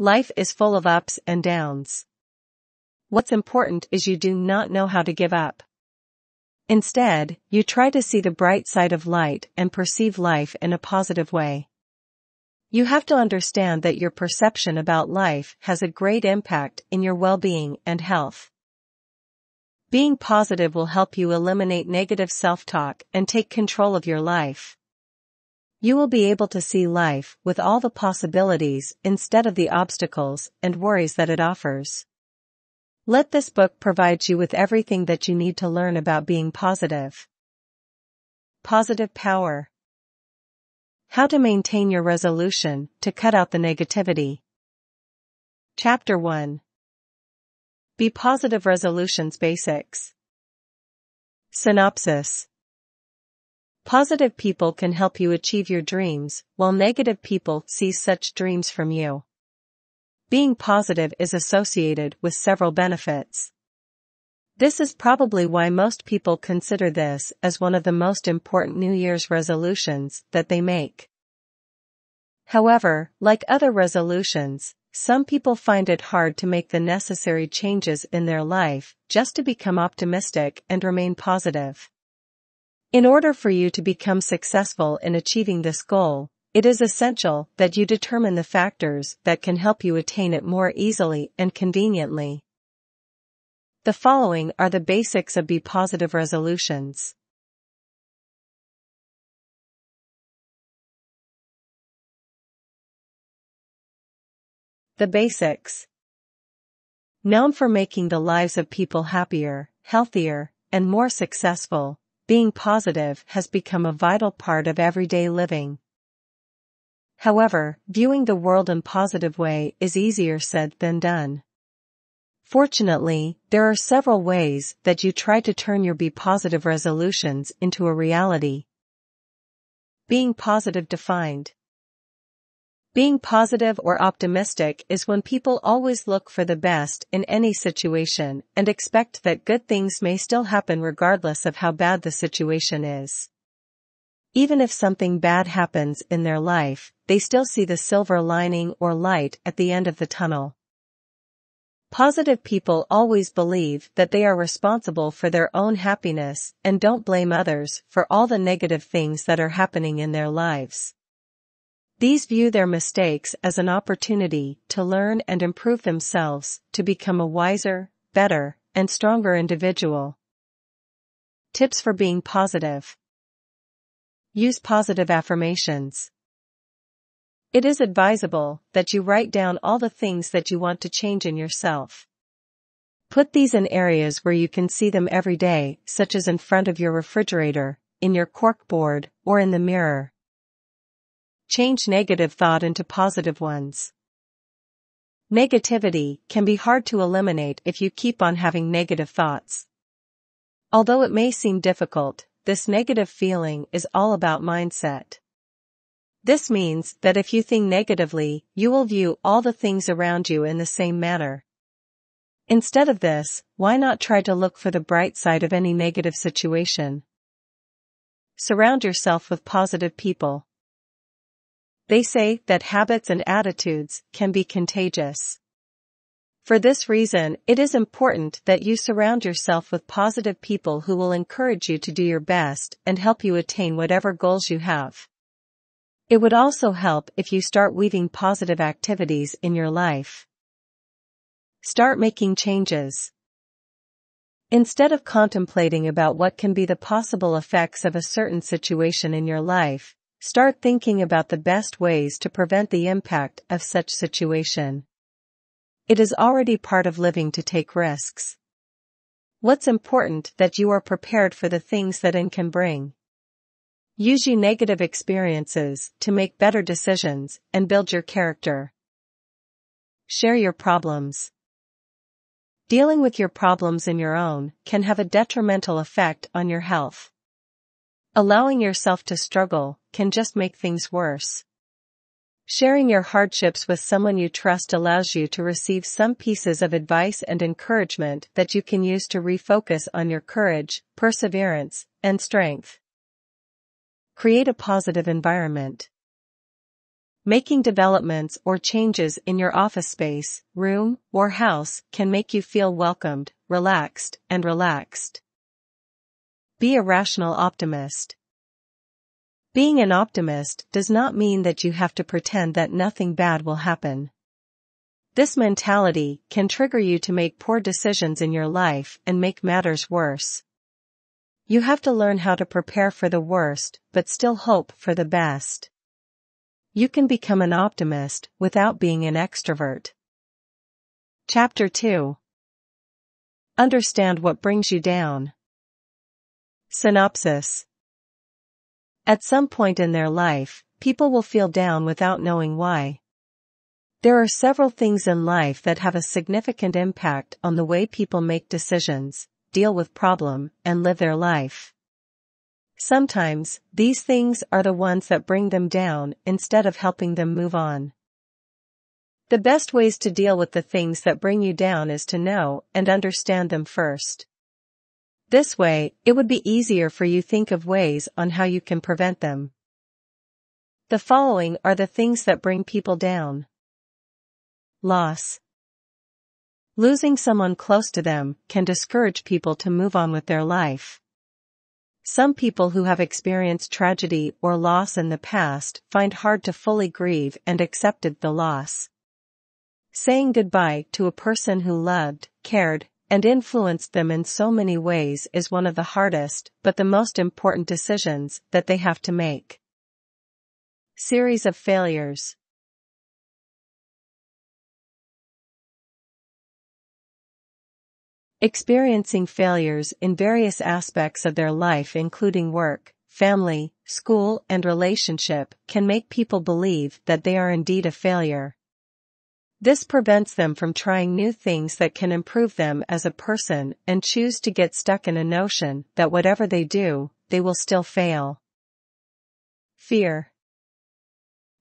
Life is full of ups and downs. What's important is you do not know how to give up. Instead, you try to see the bright side of light and perceive life in a positive way. You have to understand that your perception about life has a great impact in your well-being and health. Being positive will help you eliminate negative self-talk and take control of your life. You will be able to see life with all the possibilities instead of the obstacles and worries that it offers. Let this book provide you with everything that you need to learn about being positive. Positive power. How to maintain your resolution to cut out the negativity. Chapter 1. Be Positive Resolutions Basics. Synopsis. Positive people can help you achieve your dreams, while negative people see such dreams from you. Being positive is associated with several benefits. This is probably why most people consider this as one of the most important New Year's resolutions that they make. However, like other resolutions, some people find it hard to make the necessary changes in their life just to become optimistic and remain positive. In order for you to become successful in achieving this goal, it is essential that you determine the factors that can help you attain it more easily and conveniently. The following are the basics of Be Positive Resolutions. The basics. Known for making the lives of people happier, healthier, and more successful, being positive has become a vital part of everyday living. However, viewing the world in a positive way is easier said than done. Fortunately, there are several ways that you try to turn your Be Positive resolutions into a reality. Being positive defined. Being positive or optimistic is when people always look for the best in any situation and expect that good things may still happen regardless of how bad the situation is. Even if something bad happens in their life, they still see the silver lining or light at the end of the tunnel. Positive people always believe that they are responsible for their own happiness and don't blame others for all the negative things that are happening in their lives. These view their mistakes as an opportunity to learn and improve themselves to become a wiser, better, and stronger individual. Tips for being positive. Use positive affirmations. It is advisable that you write down all the things that you want to change in yourself. Put these in areas where you can see them every day, such as in front of your refrigerator, in your corkboard, or in the mirror. Change negative thought into positive ones. Negativity can be hard to eliminate if you keep on having negative thoughts. Although it may seem difficult, this negative feeling is all about mindset. This means that if you think negatively, you will view all the things around you in the same manner. Instead of this, why not try to look for the bright side of any negative situation? Surround yourself with positive people. They say that habits and attitudes can be contagious. For this reason, it is important that you surround yourself with positive people who will encourage you to do your best and help you attain whatever goals you have. It would also help if you start weaving positive activities in your life. Start making changes. Instead of contemplating about what can be the possible effects of a certain situation in your life, start thinking about the best ways to prevent the impact of such situation. It is already part of living to take risks. What's important that you are prepared for the things that it can bring. Use your negative experiences to make better decisions and build your character. Share your problems. Dealing with your problems in your own can have a detrimental effect on your health. Allowing yourself to struggle can just make things worse. Sharing your hardships with someone you trust allows you to receive some pieces of advice and encouragement that you can use to refocus on your courage, perseverance, and strength. Create a positive environment. Making developments or changes in your office space, room, or house can make you feel welcomed, relaxed, and relaxed. Be a rational optimist. Being an optimist does not mean that you have to pretend that nothing bad will happen. This mentality can trigger you to make poor decisions in your life and make matters worse. You have to learn how to prepare for the worst, but still hope for the best. You can become an optimist without being an extrovert. Chapter 2. Understand what brings you down. Synopsis. At some point in their life, people will feel down without knowing why. There are several things in life that have a significant impact on the way people make decisions, deal with problems, and live their life. Sometimes, these things are the ones that bring them down instead of helping them move on. The best ways to deal with the things that bring you down is to know and understand them first. This way, it would be easier for you to think of ways on how you can prevent them. The following are the things that bring people down. Loss. Losing someone close to them can discourage people to move on with their life. Some people who have experienced tragedy or loss in the past find it hard to fully grieve and accept the loss. Saying goodbye to a person who loved, cared, and influenced them in so many ways is one of the hardest but the most important decisions that they have to make. Series of failures. Experiencing failures in various aspects of their life, including work, family, school, and relationship, can make people believe that they are indeed a failure. This prevents them from trying new things that can improve them as a person and choose to get stuck in a notion that whatever they do, they will still fail. Fear.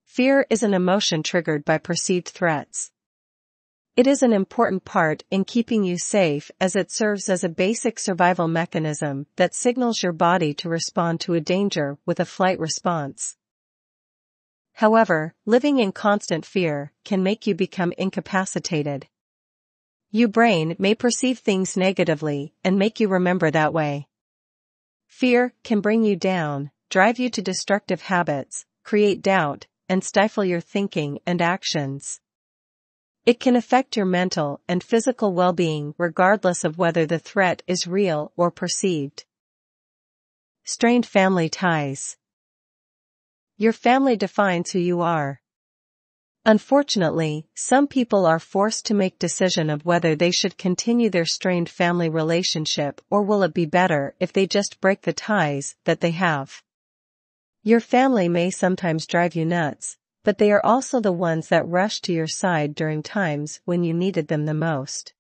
Fear is an emotion triggered by perceived threats. It is an important part in keeping you safe as it serves as a basic survival mechanism that signals your body to respond to a danger with a flight response. However, living in constant fear can make you become incapacitated. Your brain may perceive things negatively and make you remember that way. Fear can bring you down, drive you to destructive habits, create doubt, and stifle your thinking and actions. It can affect your mental and physical well-being regardless of whether the threat is real or perceived. Strained family ties. Your family defines who you are. Unfortunately, some people are forced to make decisions of whether they should continue their strained family relationship or will it be better if they just break the ties that they have. Your family may sometimes drive you nuts, but they are also the ones that rushed to your side during times when you needed them the most.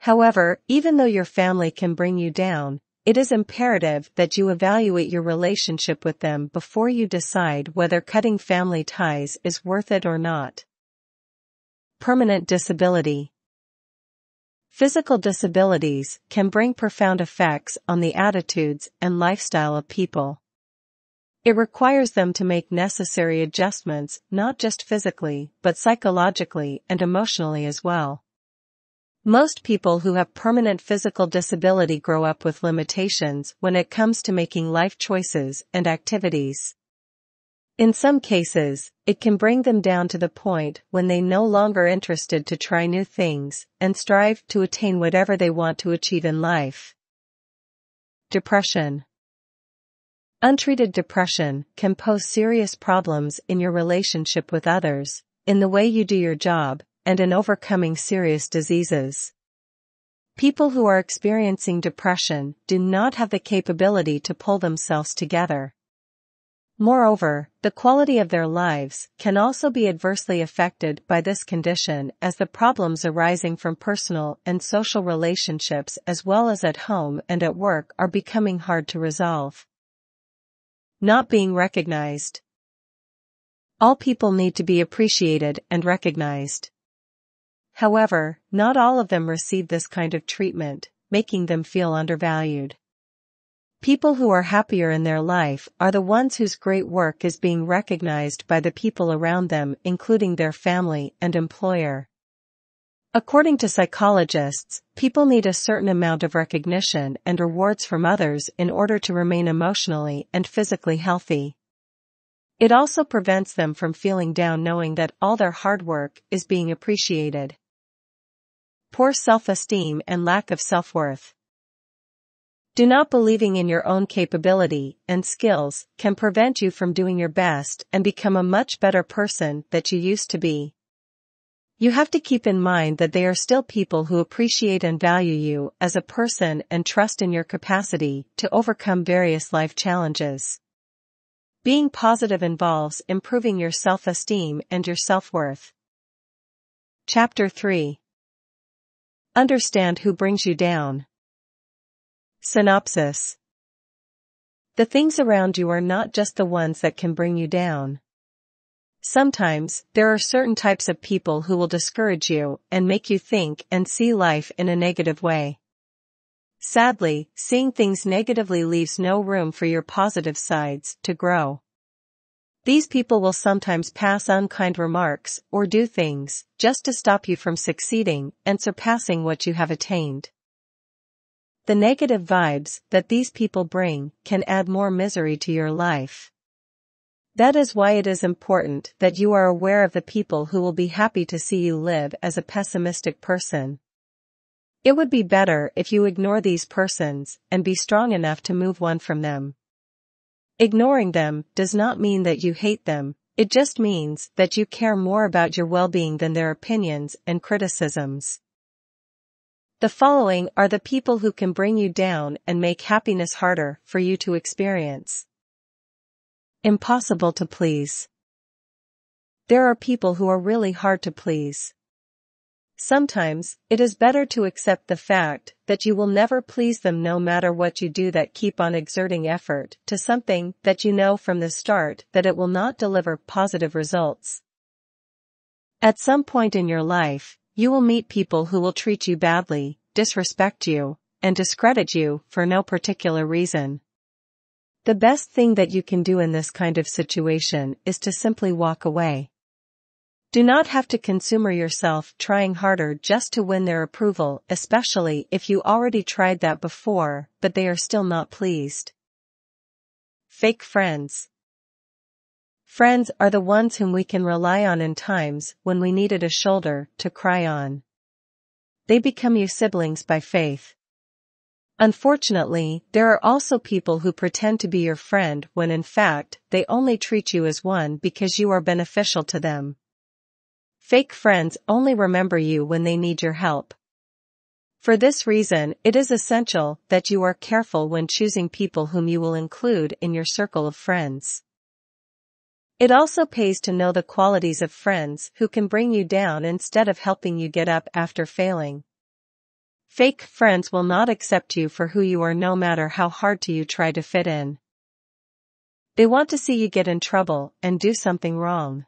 However, even though your family can bring you down, it is imperative that you evaluate your relationship with them before you decide whether cutting family ties is worth it or not. Permanent disability. Physical disabilities can bring profound effects on the attitudes and lifestyle of people. It requires them to make necessary adjustments, not just physically, but psychologically and emotionally as well. Most people who have permanent physical disability grow up with limitations when it comes to making life choices and activities. In some cases, it can bring them down to the point when they no longer interested to try new things and strive to attain whatever they want to achieve in life. Depression. Untreated depression can pose serious problems in your relationship with others, in the way you do your job, and in overcoming serious diseases. People who are experiencing depression do not have the capability to pull themselves together. Moreover, the quality of their lives can also be adversely affected by this condition as the problems arising from personal and social relationships as well as at home and at work are becoming hard to resolve. Not being recognized. All people need to be appreciated and recognized. However, not all of them receive this kind of treatment, making them feel undervalued. People who are happier in their life are the ones whose great work is being recognized by the people around them, including their family and employer. According to psychologists, people need a certain amount of recognition and rewards from others in order to remain emotionally and physically healthy. It also prevents them from feeling down knowing that all their hard work is being appreciated. Poor self-esteem and lack of self-worth. Do not believing in your own capability and skills can prevent you from doing your best and become a much better person that you used to be. You have to keep in mind that they are still people who appreciate and value you as a person and trust in your capacity to overcome various life challenges. Being positive involves improving your self-esteem and your self-worth. Chapter 3. Understand who brings you down. Synopsis. The things around you are not just the ones that can bring you down. Sometimes, there are certain types of people who will discourage you and make you think and see life in a negative way. Sadly, seeing things negatively leaves no room for your positive sides to grow. These people will sometimes pass unkind remarks or do things just to stop you from succeeding and surpassing what you have attained. The negative vibes that these people bring can add more misery to your life. That is why it is important that you are aware of the people who will be happy to see you live as a pessimistic person. It would be better if you ignore these persons and be strong enough to move on from them. Ignoring them does not mean that you hate them, it just means that you care more about your well-being than their opinions and criticisms. The following are the people who can bring you down and make happiness harder for you to experience. Impossible to please. There are people who are really hard to please. Sometimes, it is better to accept the fact that you will never please them no matter what you do than keep on exerting effort to something that you know from the start that it will not deliver positive results. At some point in your life, you will meet people who will treat you badly, disrespect you, and discredit you for no particular reason. The best thing that you can do in this kind of situation is to simply walk away. Do not have to consume yourself trying harder just to win their approval, especially if you already tried that before, but they are still not pleased. Fake friends. Friends are the ones whom we can rely on in times when we needed a shoulder to cry on. They become your siblings by faith. Unfortunately, there are also people who pretend to be your friend when in fact they only treat you as one because you are beneficial to them. Fake friends only remember you when they need your help. For this reason, it is essential that you are careful when choosing people whom you will include in your circle of friends. It also pays to know the qualities of friends who can bring you down instead of helping you get up after failing. Fake friends will not accept you for who you are no matter how hard you try to fit in. They want to see you get in trouble and do something wrong.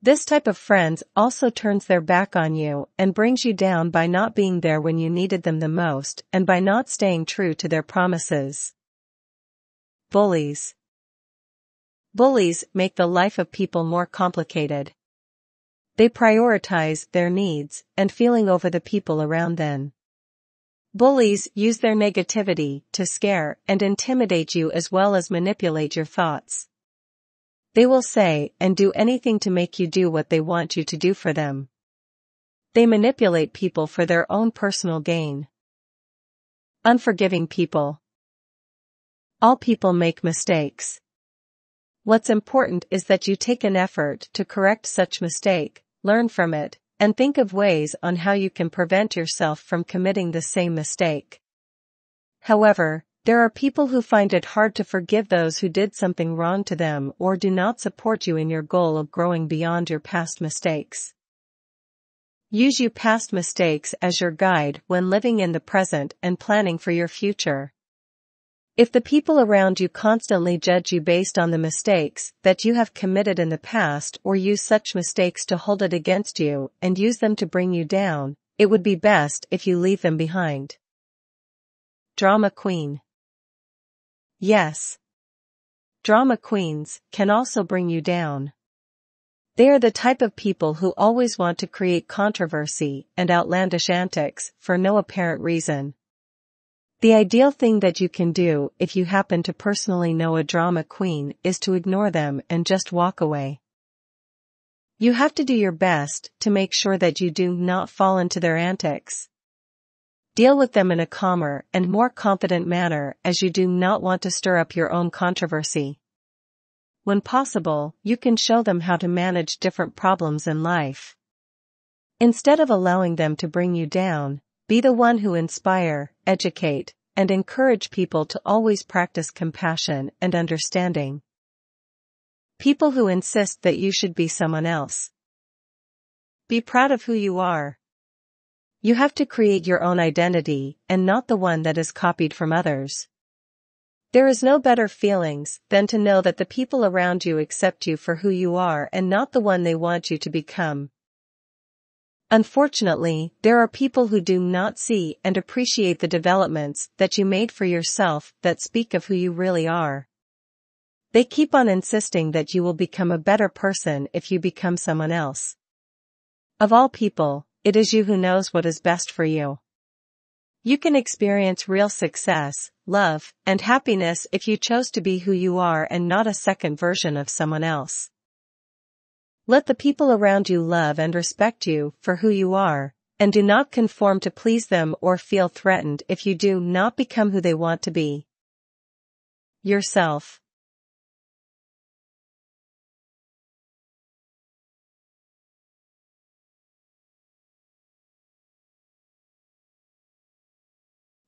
This type of friends also turns their back on you and brings you down by not being there when you needed them the most and by not staying true to their promises. Bullies. Bullies make the life of people more complicated. They prioritize their needs and feeling over the people around them. Bullies use their negativity to scare and intimidate you as well as manipulate your thoughts. They will say and do anything to make you do what they want you to do for them. They manipulate people for their own personal gain. Unforgiving people. All people make mistakes. What's important is that you take an effort to correct such mistake, learn from it, and think of ways on how you can prevent yourself from committing the same mistake. However, there are people who find it hard to forgive those who did something wrong to them or do not support you in your goal of growing beyond your past mistakes. Use your past mistakes as your guide when living in the present and planning for your future. If the people around you constantly judge you based on the mistakes that you have committed in the past or use such mistakes to hold it against you and use them to bring you down, it would be best if you leave them behind. Drama queen. Yes. Drama queens can also bring you down. They are the type of people who always want to create controversy and outlandish antics for no apparent reason. The ideal thing that you can do if you happen to personally know a drama queen is to ignore them and just walk away. You have to do your best to make sure that you do not fall into their antics. Deal with them in a calmer and more confident manner, as you do not want to stir up your own controversy. When possible, you can show them how to manage different problems in life. Instead of allowing them to bring you down, be the one who inspire, educate, and encourage people to always practice compassion and understanding. People who insist that you should be someone else. Be proud of who you are. You have to create your own identity, and not the one that is copied from others. There is no better feelings than to know that the people around you accept you for who you are and not the one they want you to become. Unfortunately, there are people who do not see and appreciate the developments that you made for yourself that speak of who you really are. They keep on insisting that you will become a better person if you become someone else. Of all people, it is you who knows what is best for you. You can experience real success, love, and happiness if you chose to be who you are and not a second version of someone else. Let the people around you love and respect you for who you are, and do not conform to please them or feel threatened if you do not become who they want to be. Yourself.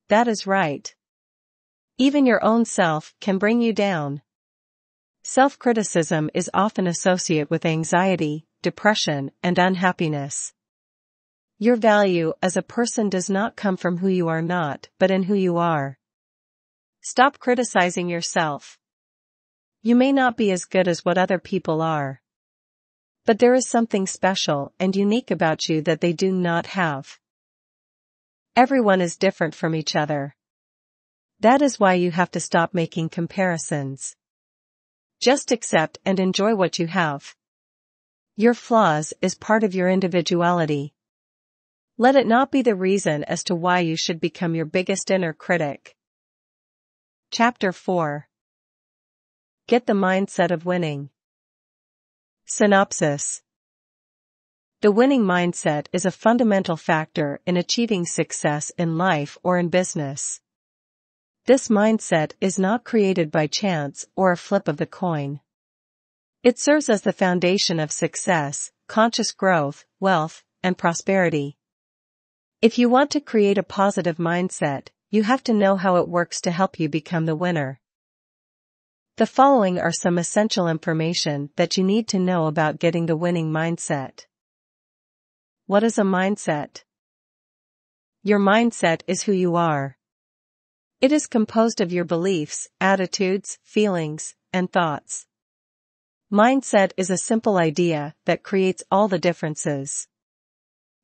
That is right. Even your own self can bring you down. Self-criticism is often associated with anxiety, depression, and unhappiness. Your value as a person does not come from who you are not, but in who you are. Stop criticizing yourself. You may not be as good as what other people are, but there is something special and unique about you that they do not have. Everyone is different from each other. That is why you have to stop making comparisons. Just accept and enjoy what you have. Your flaws is part of your individuality. Let it not be the reason as to why you should become your biggest inner critic. Chapter 4. Get the mindset of winning. Synopsis. The winning mindset is a fundamental factor in achieving success in life or in business. This mindset is not created by chance or a flip of the coin. It serves as the foundation of success, conscious growth, wealth, and prosperity. If you want to create a positive mindset, you have to know how it works to help you become the winner. The following are some essential information that you need to know about getting the winning mindset. What is a mindset? Your mindset is who you are. It is composed of your beliefs, attitudes, feelings, and thoughts. Mindset is a simple idea that creates all the differences.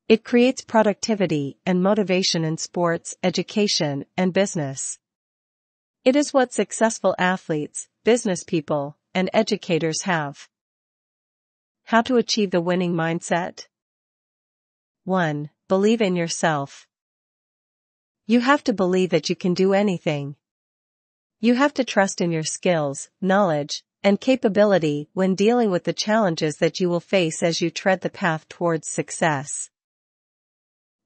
It creates productivity and motivation in sports, education, and business. It is what successful athletes, business people, and educators have. How to achieve the winning mindset? 1. Believe in yourself. You have to believe that you can do anything. You have to trust in your skills, knowledge, and capability when dealing with the challenges that you will face as you tread the path towards success.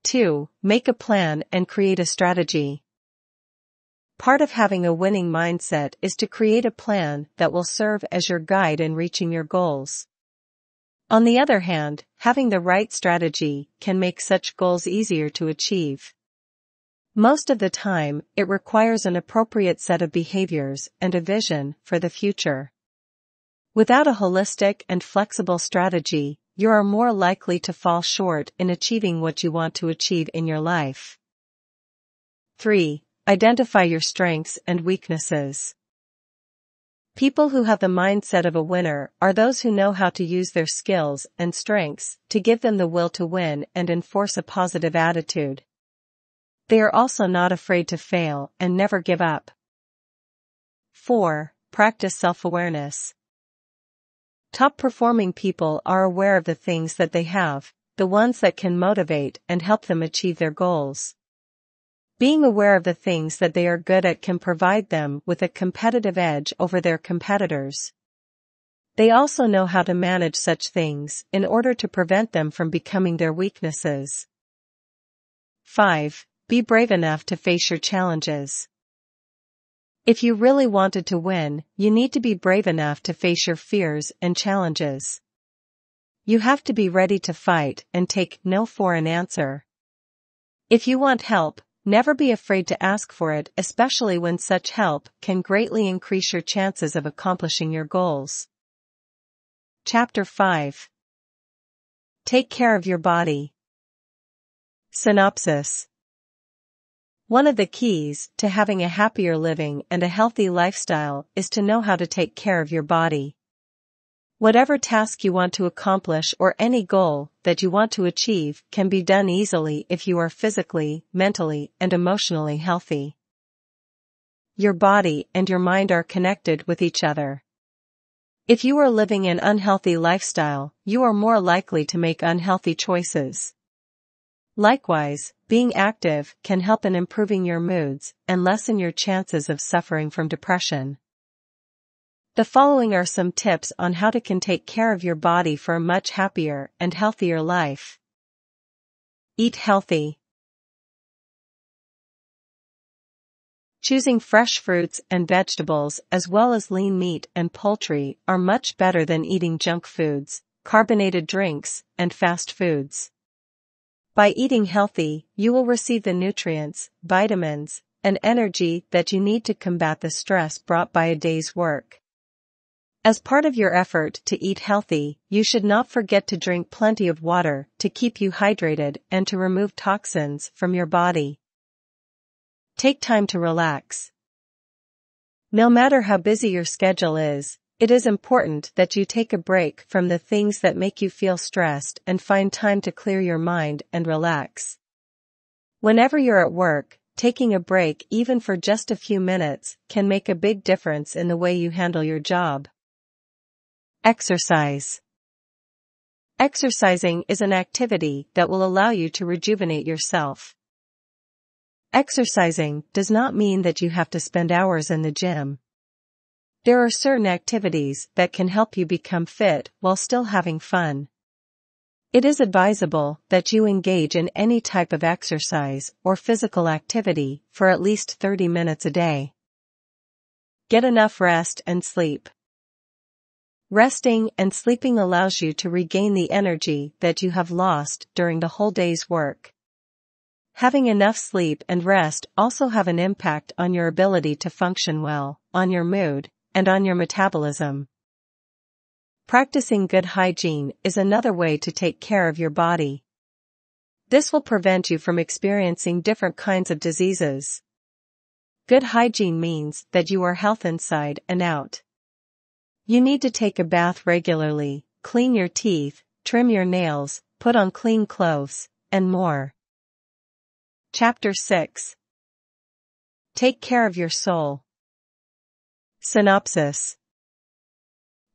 2. Make a plan and create a strategy. Part of having a winning mindset is to create a plan that will serve as your guide in reaching your goals. On the other hand, having the right strategy can make such goals easier to achieve. Most of the time, it requires an appropriate set of behaviors and a vision for the future. Without a holistic and flexible strategy, you are more likely to fall short in achieving what you want to achieve in your life. 3. Identify your strengths and weaknesses. People who have the mindset of a winner are those who know how to use their skills and strengths to give them the will to win and enforce a positive attitude. They are also not afraid to fail and never give up. 4. Practice self-awareness. Top-performing people are aware of the things that they have, the ones that can motivate and help them achieve their goals. Being aware of the things that they are good at can provide them with a competitive edge over their competitors. They also know how to manage such things in order to prevent them from becoming their weaknesses. 5. Be brave enough to face your challenges. If you really wanted to win, you need to be brave enough to face your fears and challenges. You have to be ready to fight and take no for an answer. If you want help, never be afraid to ask for it, especially when such help can greatly increase your chances of accomplishing your goals. Chapter 5. Take care of your body. Synopsis. One of the keys to having a happier living and a healthy lifestyle is to know how to take care of your body. Whatever task you want to accomplish or any goal that you want to achieve can be done easily if you are physically, mentally, and emotionally healthy. Your body and your mind are connected with each other. If you are living an unhealthy lifestyle, you are more likely to make unhealthy choices. Likewise, being active can help in improving your moods and lessen your chances of suffering from depression. The following are some tips on how to can take care of your body for a much happier and healthier life. Eat healthy. Choosing fresh fruits and vegetables as well as lean meat and poultry are much better than eating junk foods, carbonated drinks, and fast foods. By eating healthy, you will receive the nutrients, vitamins, and energy that you need to combat the stress brought by a day's work. As part of your effort to eat healthy, you should not forget to drink plenty of water to keep you hydrated and to remove toxins from your body. Take time to relax. No matter how busy your schedule is, it is important that you take a break from the things that make you feel stressed and find time to clear your mind and relax. Whenever you're at work, taking a break even for just a few minutes can make a big difference in the way you handle your job. Exercise. Exercising is an activity that will allow you to rejuvenate yourself. Exercising does not mean that you have to spend hours in the gym. There are certain activities that can help you become fit while still having fun. It is advisable that you engage in any type of exercise or physical activity for at least 30 minutes a day. Get enough rest and sleep. Resting and sleeping allows you to regain the energy that you have lost during the whole day's work. Having enough sleep and rest also have an impact on your ability to function well, on your mood, and on your metabolism. Practicing good hygiene is another way to take care of your body. This will prevent you from experiencing different kinds of diseases. Good hygiene means that you are healthy inside and out. You need to take a bath regularly, clean your teeth, trim your nails, put on clean clothes, and more. Chapter 6. Take care of your soul. Synopsis.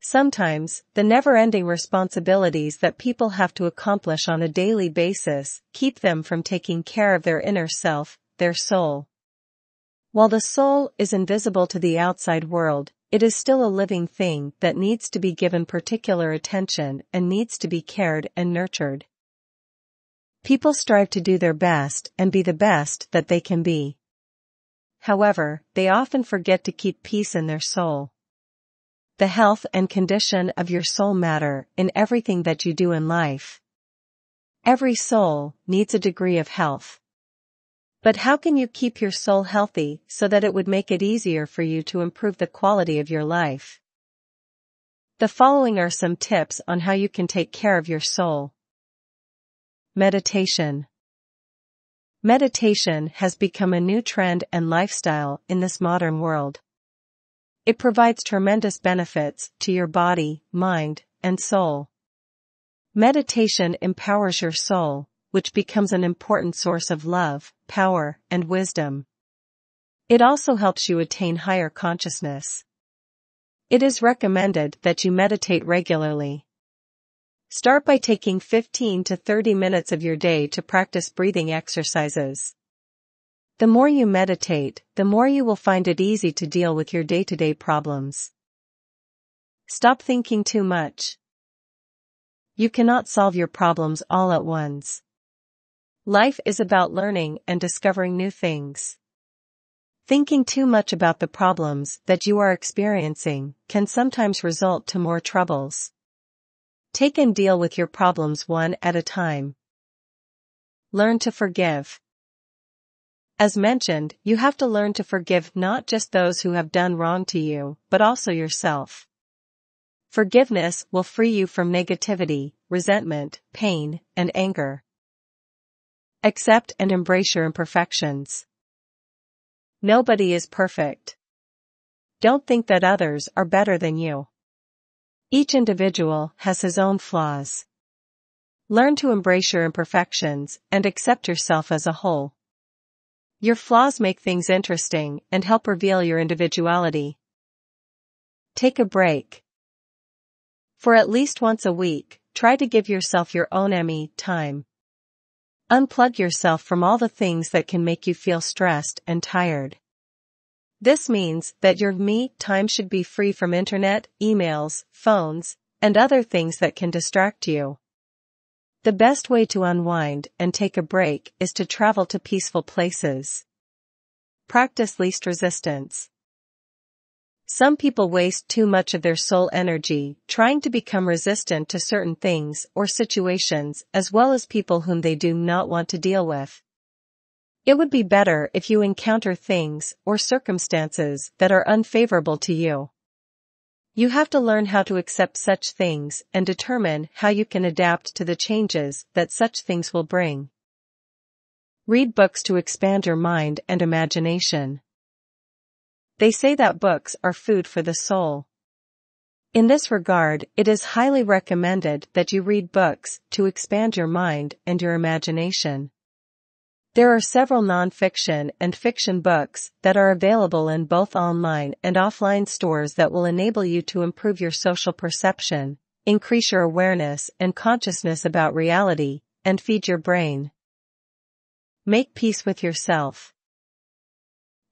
Sometimes, the never-ending responsibilities that people have to accomplish on a daily basis keep them from taking care of their inner self, their soul. While the soul is invisible to the outside world, it is still a living thing that needs to be given particular attention and needs to be cared and nurtured. People strive to do their best and be the best that they can be. However, they often forget to keep peace in their soul. The health and condition of your soul matter in everything that you do in life. Every soul needs a degree of health. But how can you keep your soul healthy so that it would make it easier for you to improve the quality of your life? The following are some tips on how you can take care of your soul. Meditation. Meditation has become a new trend and lifestyle in this modern world. It provides tremendous benefits to your body, mind, and soul. Meditation empowers your soul, which becomes an important source of love, power, and wisdom. It also helps you attain higher consciousness. It is recommended that you meditate regularly. Start by taking 15 to 30 minutes of your day to practice breathing exercises. The more you meditate, the more you will find it easy to deal with your day-to-day problems. Stop thinking too much. You cannot solve your problems all at once. Life is about learning and discovering new things. Thinking too much about the problems that you are experiencing can sometimes result to more troubles. Take and deal with your problems one at a time. Learn to forgive. As mentioned, you have to learn to forgive not just those who have done wrong to you, but also yourself. Forgiveness will free you from negativity, resentment, pain, and anger. Accept and embrace your imperfections. Nobody is perfect. Don't think that others are better than you. Each individual has his own flaws. Learn to embrace your imperfections and accept yourself as a whole. Your flaws make things interesting and help reveal your individuality. Take a break. For at least once a week, try to give yourself your own me time. Unplug yourself from all the things that can make you feel stressed and tired. This means that your me time should be free from internet, emails, phones, and other things that can distract you. The best way to unwind and take a break is to travel to peaceful places. Practice least resistance. Some people waste too much of their soul energy trying to become resistant to certain things or situations, as well as people whom they do not want to deal with. It would be better if you encounter things or circumstances that are unfavorable to you. You have to learn how to accept such things and determine how you can adapt to the changes that such things will bring. Read books to expand your mind and imagination. They say that books are food for the soul. In this regard, it is highly recommended that you read books to expand your mind and your imagination. There are several non-fiction and fiction books that are available in both online and offline stores that will enable you to improve your social perception, increase your awareness and consciousness about reality, and feed your brain. Make peace with yourself.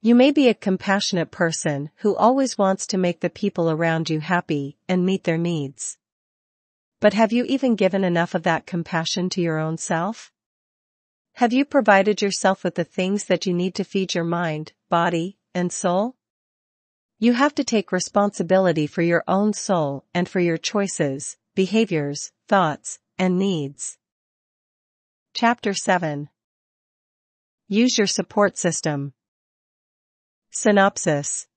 You may be a compassionate person who always wants to make the people around you happy and meet their needs. But have you even given enough of that compassion to your own self? Have you provided yourself with the things that you need to feed your mind, body, and soul? You have to take responsibility for your own soul and for your choices, behaviors, thoughts, and needs. Chapter 7. Use your support system. Synopsis.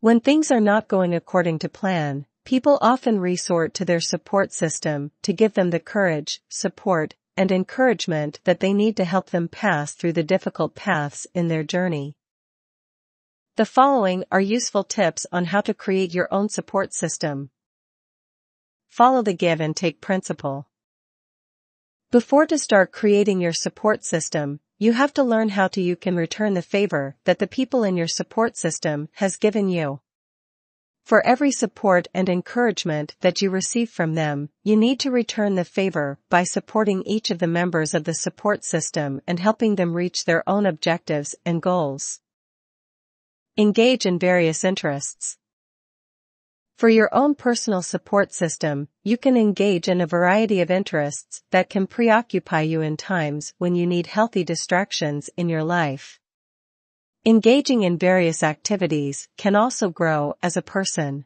When things are not going according to plan, people often resort to their support system to give them the courage, support, and encouragement that they need to help them pass through the difficult paths in their journey. The following are useful tips on how to create your own support system. Follow the give and take principle. Before to start creating your support system, you have to learn how you can return the favor that the people in your support system has given you. For every support and encouragement that you receive from them, you need to return the favor by supporting each of the members of the support system and helping them reach their own objectives and goals. Engage in various interests. For your own personal support system, you can engage in a variety of interests that can preoccupy you in times when you need healthy distractions in your life. Engaging in various activities can also grow as a person.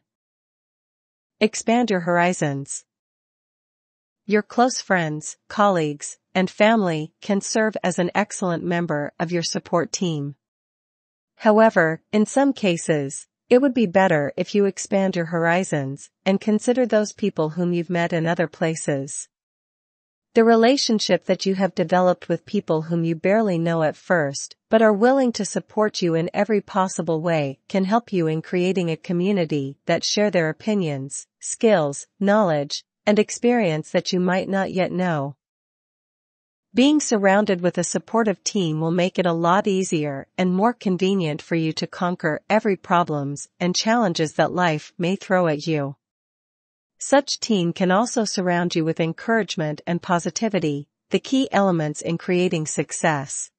Expand your horizons. Your close friends, colleagues, and family can serve as an excellent member of your support team. However, in some cases, it would be better if you expand your horizons and consider those people whom you've met in other places. The relationship that you have developed with people whom you barely know at first, but are willing to support you in every possible way, can help you in creating a community that share their opinions, skills, knowledge, and experience that you might not yet know. Being surrounded with a supportive team will make it a lot easier and more convenient for you to conquer every problems and challenges that life may throw at you. Such team can also surround you with encouragement and positivity, the key elements in creating success.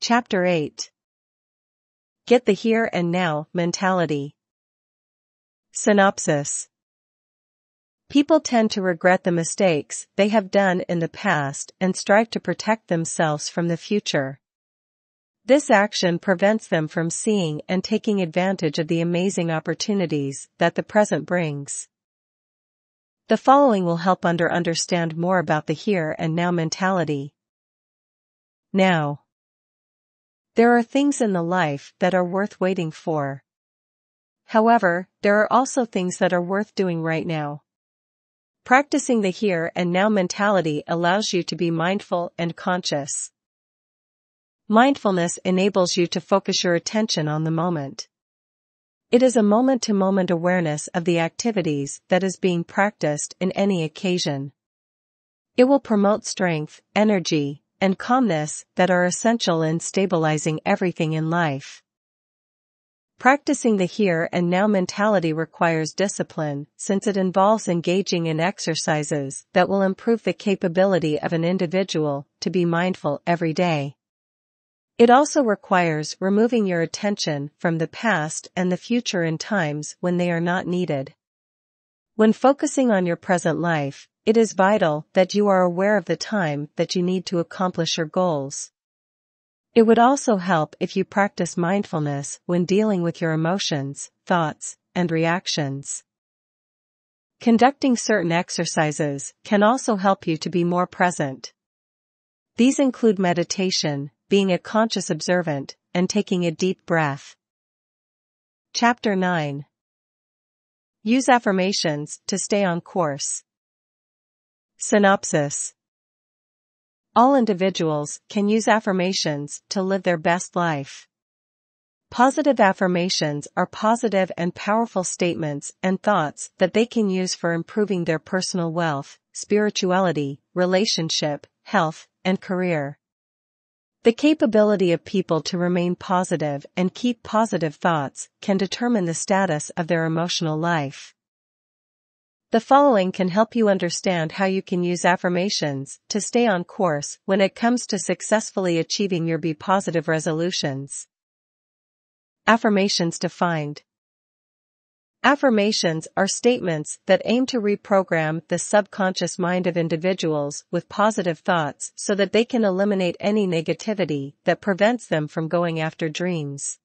Chapter 8. Get the here and now mentality. Synopsis. People tend to regret the mistakes they have done in the past and strive to protect themselves from the future. This action prevents them from seeing and taking advantage of the amazing opportunities that the present brings. The following will help understand more about the here and now mentality. Now. There are things in the life that are worth waiting for. However, there are also things that are worth doing right now. Practicing the here and now mentality allows you to be mindful and conscious. Mindfulness enables you to focus your attention on the moment. It is a moment-to-moment awareness of the activities that is being practiced in any occasion. It will promote strength, energy, and calmness that are essential in stabilizing everything in life. Practicing the here and now mentality requires discipline, since it involves engaging in exercises that will improve the capability of an individual to be mindful every day. It also requires removing your attention from the past and the future in times when they are not needed. When focusing on your present life, it is vital that you are aware of the time that you need to accomplish your goals. It would also help if you practice mindfulness when dealing with your emotions, thoughts, and reactions. Conducting certain exercises can also help you to be more present. These include meditation, being a conscious observant, and taking a deep breath. Chapter 9. Use affirmations to stay on course. Synopsis. All individuals can use affirmations to live their best life. Positive affirmations are positive and powerful statements and thoughts that they can use for improving their personal wealth, spirituality, relationship, health, and career. The capability of people to remain positive and keep positive thoughts can determine the status of their emotional life. The following can help you understand how you can use affirmations to stay on course when it comes to successfully achieving your Be Positive resolutions. Affirmations defined. Affirmations are statements that aim to reprogram the subconscious mind of individuals with positive thoughts so that they can eliminate any negativity that prevents them from going after dreams.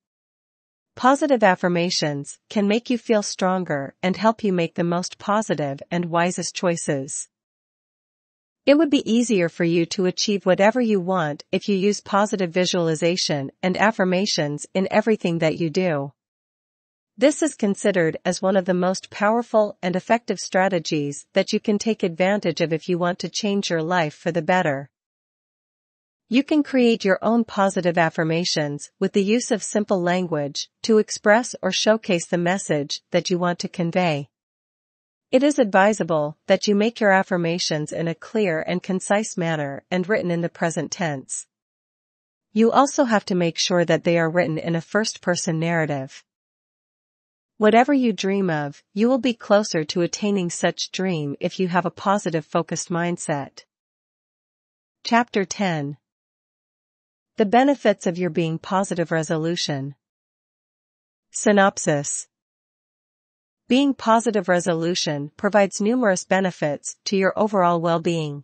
Positive affirmations can make you feel stronger and help you make the most positive and wisest choices. It would be easier for you to achieve whatever you want if you use positive visualization and affirmations in everything that you do. This is considered as one of the most powerful and effective strategies that you can take advantage of if you want to change your life for the better. You can create your own positive affirmations with the use of simple language to express or showcase the message that you want to convey. It is advisable that you make your affirmations in a clear and concise manner and written in the present tense. You also have to make sure that they are written in a first-person narrative. Whatever you dream of, you will be closer to attaining such dream if you have a positive focused mindset. Chapter 10. The benefits of your Being Positive resolution. Synopsis. Being Positive resolution provides numerous benefits to your overall well-being.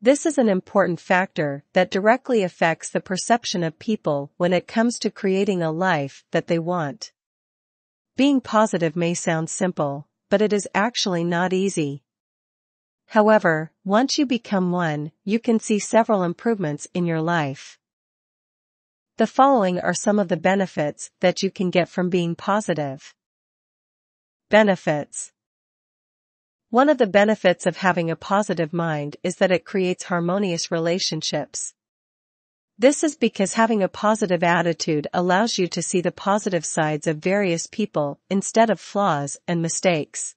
This is an important factor that directly affects the perception of people when it comes to creating a life that they want. Being positive may sound simple, but it is actually not easy. However, once you become one, you can see several improvements in your life. The following are some of the benefits that you can get from being positive. Benefits. One of the benefits of having a positive mind is that it creates harmonious relationships. This is because having a positive attitude allows you to see the positive sides of various people instead of flaws and mistakes.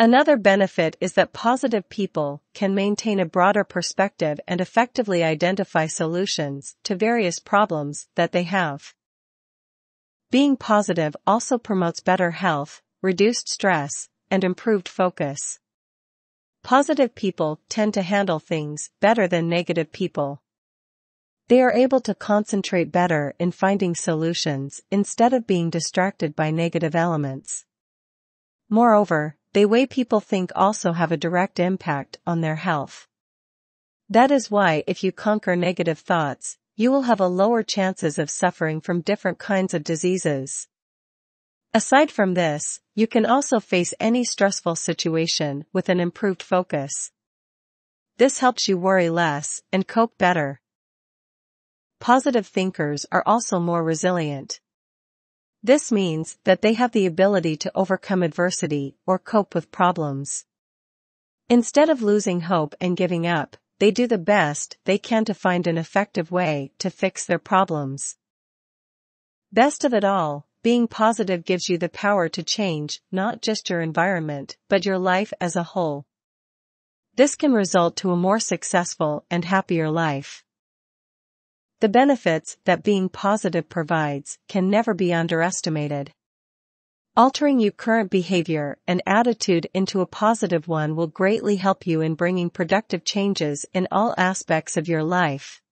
Another benefit is that positive people can maintain a broader perspective and effectively identify solutions to various problems that they have. Being positive also promotes better health, reduced stress, and improved focus. Positive people tend to handle things better than negative people. They are able to concentrate better in finding solutions instead of being distracted by negative elements. Moreover, the way people think also have a direct impact on their health. That is why if you conquer negative thoughts, you will have a lower chances of suffering from different kinds of diseases. Aside from this, you can also face any stressful situation with an improved focus. This helps you worry less and cope better. Positive thinkers are also more resilient. This means that they have the ability to overcome adversity or cope with problems. Instead of losing hope and giving up, they do the best they can to find an effective way to fix their problems. Best of it all, being positive gives you the power to change not just your environment, but your life as a whole. This can result to a more successful and happier life. The benefits that being positive provides can never be underestimated. Altering your current behavior and attitude into a positive one will greatly help you in bringing productive changes in all aspects of your life.